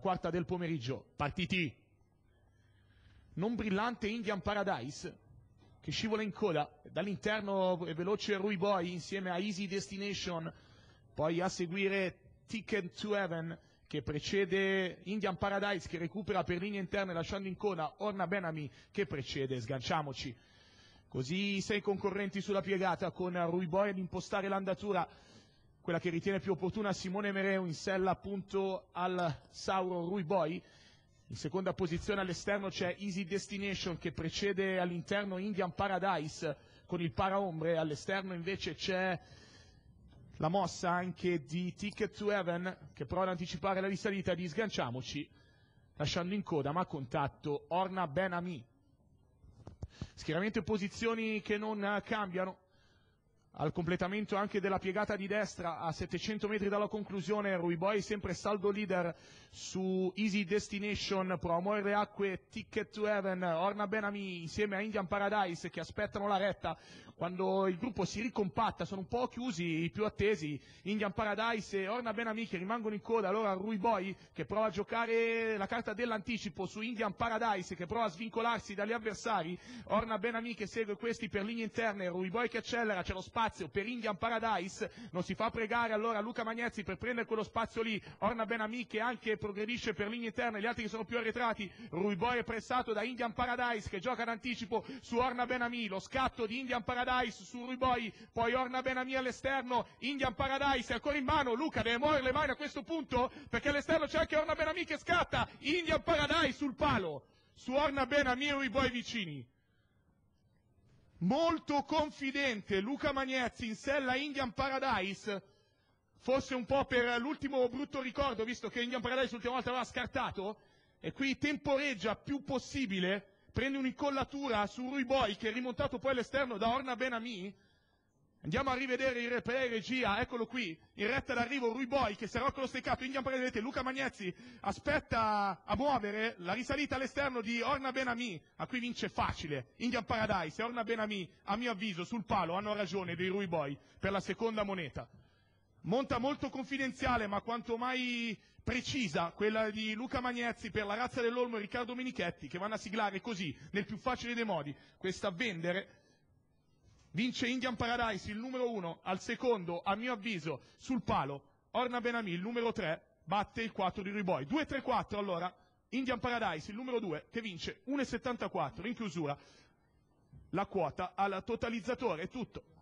Quarta del pomeriggio, partiti. Non brillante Indian Paradise, che scivola in coda, dall'interno è veloce Rui Boy insieme a Easy Destination, poi a seguire Ticket to Heaven, che precede Indian Paradise, che recupera per linee interne lasciando in coda Orna Benami, che precede Sganciamoci. Così i sei concorrenti sulla piegata, con Rui Boy ad impostare l'andatura, quella che ritiene più opportuna Simone Mereo, in sella appunto al Sauro Rui Boy. In seconda posizione all'esterno c'è Easy Destination, che precede all'interno Indian Paradise con il paraombre. All'esterno invece c'è la mossa anche di Ticket to Heaven, che prova ad anticipare la risalita di Sganciamoci, lasciando in coda ma a contatto Orna Benami. Schieramente posizioni che non cambiano. Al completamento anche della piegata di destra, a 700 metri dalla conclusione, Rui Boy sempre saldo leader su Easy Destination, prova a muovere le acque Ticket to Heaven, Orna Benami insieme a Indian Paradise, che aspettano la retta. Quando il gruppo si ricompatta, sono un po' chiusi i più attesi, Indian Paradise e Orna Benami che rimangono in coda. Allora Rui Boy che prova a giocare la carta dell'anticipo su Indian Paradise, che prova a svincolarsi dagli avversari, Orna Benami che segue questi per linee interne, Rui Boy che accelera, c'è lo spazio per Indian Paradise, non si fa pregare allora Luca Maniezzi per prendere quello spazio lì. Orna Benami che anche progredisce per linee interne, gli altri che sono più arretrati. Rui Boy è pressato da Indian Paradise che gioca d'anticipo su Orna Benami, lo scatto di Indian Paradise su Rui Boy, poi Orna Benami all'esterno, Indian Paradise è ancora in mano, Luca deve muovere le mani a questo punto perché all'esterno c'è anche Orna Benami che scatta, Indian Paradise sul palo, su Orna Benami e Rui Boy vicini. Molto confidente Luca Maniezzi in sella Indian Paradise, forse un po' per l'ultimo brutto ricordo, visto che Indian Paradise l'ultima volta aveva scartato, e qui temporeggia più possibile, prende un'incollatura su Rui Boy che è rimontato poi all'esterno da Orna Benami. Andiamo a rivedere il replay regia, eccolo qui, in retta d'arrivo Rui Boy che sarà con lo steccato Indian Paradise. Vedete Luca Maniezzi aspetta a muovere la risalita all'esterno di Orna Benami, a cui vince facile Indian Paradise e Orna Benami, a mio avviso sul palo hanno ragione dei Rui Boy per la seconda moneta. Monta molto confidenziale ma quanto mai precisa quella di Luca Maniezzi per la razza dell'Olmo e Riccardo Minichetti, che vanno a siglare così nel più facile dei modi questa vendere. Vince Indian Paradise, il numero 1, al secondo, a mio avviso, sul palo, Orna Benami, il numero 3, batte il 4 di Rui Boy. 2-3-4 allora, Indian Paradise, il numero 2, che vince 1,74 in chiusura, la quota al totalizzatore, è tutto.